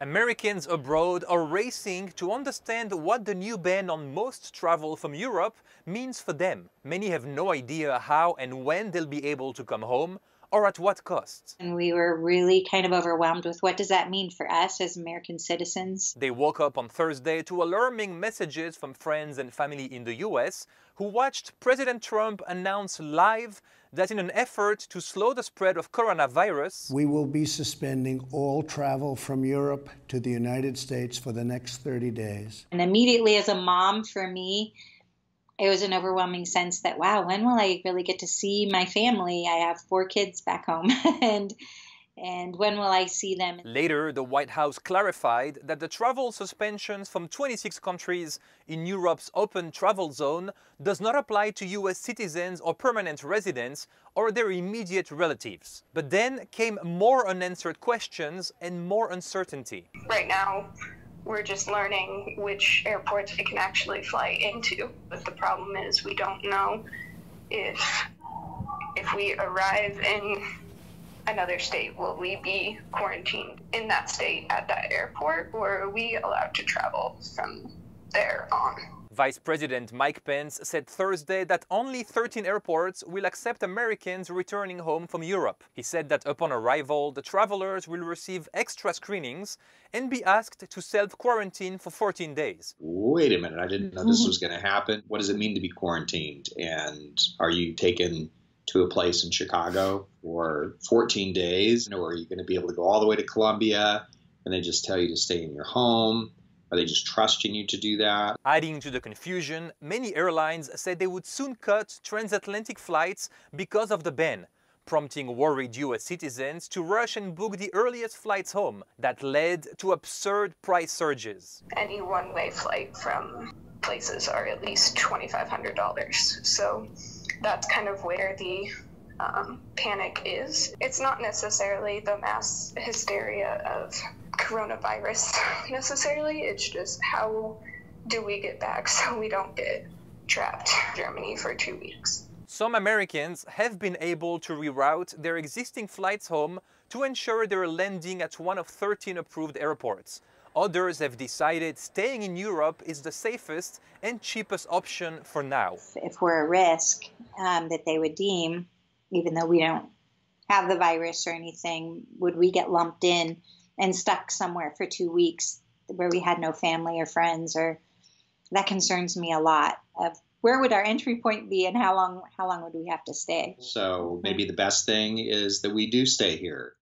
Americans abroad are racing to understand what the new ban on most travel from Europe means for them. Many have no idea how and when they'll be able to come home, or at what cost. And we were really kind of overwhelmed with what does that mean for us as American citizens. They woke up on Thursday to alarming messages from friends and family in the US who watched President Trump announce live that in an effort to slow the spread of coronavirus, we will be suspending all travel from Europe to the United States for the next 30 days. And immediately as a mom for me, it was an overwhelming sense that, wow, when will I really get to see my family? I have 4 kids back home, and when will I see them? Later, the White House clarified that the travel suspensions from 26 countries in Europe's open travel zone does not apply to US citizens or permanent residents or their immediate relatives. But then came more unanswered questions and more uncertainty. Right now, we're just learning which airports we can actually fly into. But the problem is we don't know if we arrive in another state, will we be quarantined in that state at that airport, or are we allowed to travel from there on? Vice President Mike Pence said Thursday that only 13 airports will accept Americans returning home from Europe. He said that upon arrival, the travelers will receive extra screenings and be asked to self-quarantine for 14 days. Wait a minute, I didn't know this was going to happen. What does it mean to be quarantined? And are you taken to a place in Chicago for 14 days? Or are you going to be able to go all the way to Colombia and they just tell you to stay in your home? Are they just trusting you to do that? Adding to the confusion, many airlines said they would soon cut transatlantic flights because of the ban, prompting worried US citizens to rush and book the earliest flights home. That led to absurd price surges. Any one-way flight from places are at least $2,500. So that's kind of where the panic is. It's not necessarily the mass hysteria of coronavirus necessarily, it's just how do we get back so we don't get trapped in Germany for 2 weeks. Some Americans have been able to reroute their existing flights home to ensure they're landing at one of 13 approved airports. Others have decided staying in Europe is the safest and cheapest option for now. If we're a risk that they would deem, even though we don't have the virus or anything, would we get lumped in and stuck somewhere for 2 weeks where we had no family or friends? Or that concerns me a lot of where would our entry point be and how long would we have to stay? So maybe the best thing is that we do stay here